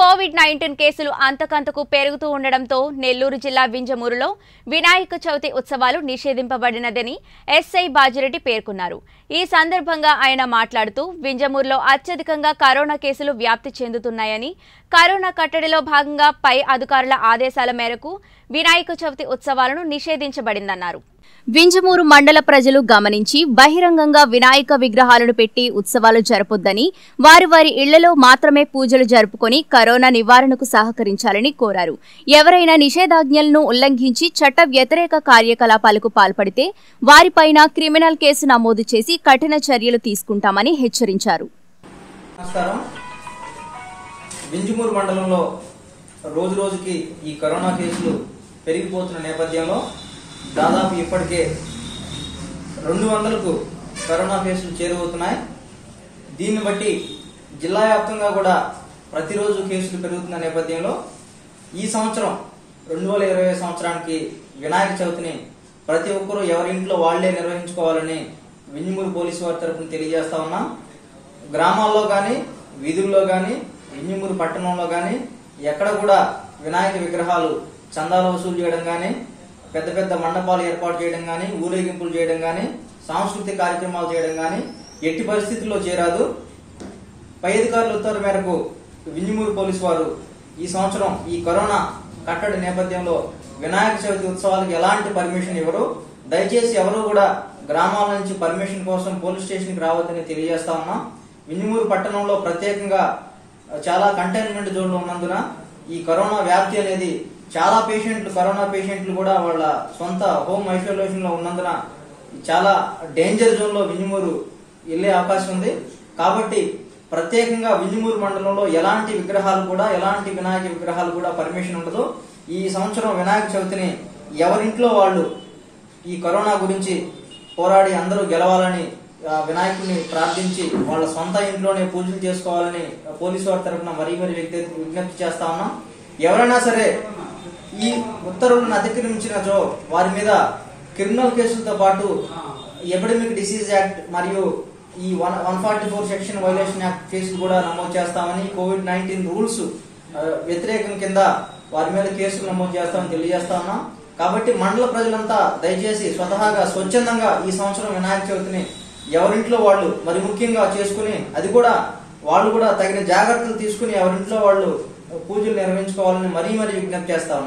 COVID-19 కేసులు అంతకంతకు పెరుగుతూ ఉండడంతో నెల్లూరు జిల్లా వింజమూరులో వినాయక చవితి ఉత్సవాలు నిషేధింపబడినదని SI బాజిరెడ్డి పేర్కొన్నారు. ఈ సందర్భంగా ఆయన మాట్లాడుతూ వింజమూరులో అత్యధికంగా కరోనా కేసులు వ్యాప్తి చెందుతున్నాయని, కరోనా కట్టడిలో భాగంగా పై అధికారుల ఆదేశాల మేరకు వినాయక చవితి ఉత్సవాలను నిషేధించబడిందన్నారు. వింజమూరు మండల ప్రజలు గమనించి బహిరంగంగా వినాయక విగ్రహాలను పెట్టి ఉత్సవాలు జరపొద్దని, వారి వారి ఇళ్లలో మాత్రమే పూజలు జరుపుకొని కరోనా నివారణకు సహకరించాలని కోరారు. ఎవరైనా నిషేధాజ్ఞలను ఉల్లంఘించి చట్ట వ్యతిరేక కార్యకలాపాలకు పాల్పడితే వారిపైన క్రిమినల్ కేసు నమోదు చేసి కఠిన చర్యలు తీసుకుంటామని హెచ్చరించారు. వింజమూరు మండలంలో రోజురోజుకి ఈ కరోనా కేసులు పెరిగిపోతున్న నేపథ్యంలో దాదాపు ఇప్పటికే 200కు కరోనా కేసులు చేరువవుతున్నాయి. దీన్ని బట్టి జిల్లా వ్యాప్తంగా కూడా ప్రతిరోజు కేసులు పెరుగుతున్న నేపథ్యంలో ఈ సంవత్సరం 2020 సంవత్సరానికి వినాయక చవితిని ప్రతి ఒక్కరూ ఎవరింట్లో వాళ్లే నిర్వహించుకోవాలని వింజమూరు పోలీసు వారి తరఫున తెలియజేస్తా ఉన్నాం. గ్రామాల్లో కానీ వీధుల్లో కానీ వింజమూరు పట్టణంలో కానీ ఎక్కడ కూడా వినాయక విగ్రహాలు చందాలు వసూలు చేయడం కానీ, పెద్ద పెద్ద మండపాలు ఏర్పాటు చేయడం కానీ, ఊరేగింపులు చేయడం కానీ, సాంస్కృతిక కార్యక్రమాలు చేయడం కానీ ఎట్టి పరిస్థితుల్లో చేరాదు. పై అధికారుల ఉత్తర్వు మేరకు వింజమూరు పోలీసు వారు ఈ సంవత్సరం ఈ కరోనా కట్టడి నేపథ్యంలో వినాయక చవితి ఉత్సవాలకు ఎలాంటి పర్మిషన్ ఇవ్వరు. దయచేసి ఎవరూ కూడా గ్రామాల నుంచి పర్మిషన్ కోసం పోలీస్ స్టేషన్కి రావద్దని తెలియజేస్తా ఉన్నాం. వింజమూరు పట్టణంలో ప్రత్యేకంగా చాలా కంటైన్మెంట్ జోన్లు ఉన్నందున ఈ కరోనా వ్యాప్తి అనేది చాలా కరోనా పేషెంట్లు కూడా వాళ్ళ సొంత హోమ్ ఐసోలేషన్ లో ఉన్నందున చాలా డేంజర్ జోన్ లో వింజమూరు వెళ్లే అవకాశం ఉంది. కాబట్టి ప్రత్యేకంగా వింజమూరు మండలంలో ఎలాంటి వినాయక విగ్రహాలు కూడా పర్మిషన్ ఉండదు. ఈ సంవత్సరం వినాయక చవితిని ఎవరింట్లో వాళ్ళు ఈ కరోనా గురించి పోరాడి అందరూ గెలవాలని, వినాయకుడిని ప్రార్థించి వాళ్ళ సొంత ఇంట్లోనే పూజలు చేసుకోవాలని పోలీసు వారి తరఫున మరీ విజ్ఞప్తి చేస్తా ఉన్నాం. ఎవరైనా సరే ఈ ఉత్తర్వులను అతిక్రమించినచో వారి మీద క్రిమినల్ కేసులతో పాటు ఎపిడమిక్ డిసీజ్ యాక్ట్ మరియు ఈ 144 సెక్షన్ వైలేషన్ యాక్ట్ కేసులు కూడా నమోదు చేస్తామని, COVID-19 రూల్స్ వ్యతిరేకం కింద వారి మీద కేసులు నమోదు చేస్తామని తెలియజేస్తా ఉన్నాం. కాబట్టి మండల ప్రజలంతా దయచేసి స్వతహాగా స్వచ్ఛందంగా ఈ సంవత్సరం వినాయక చవితిని ఎవరింట్లో వాళ్ళు మరి ముఖ్యంగా చేసుకుని, అది కూడా వాళ్ళు కూడా తగిన జాగ్రత్తలు తీసుకుని ఎవరింట్లో వాళ్ళు పూజలు నిర్వహించుకోవాలని మరీ విజ్ఞప్తి చేస్తా ఉన్నారు.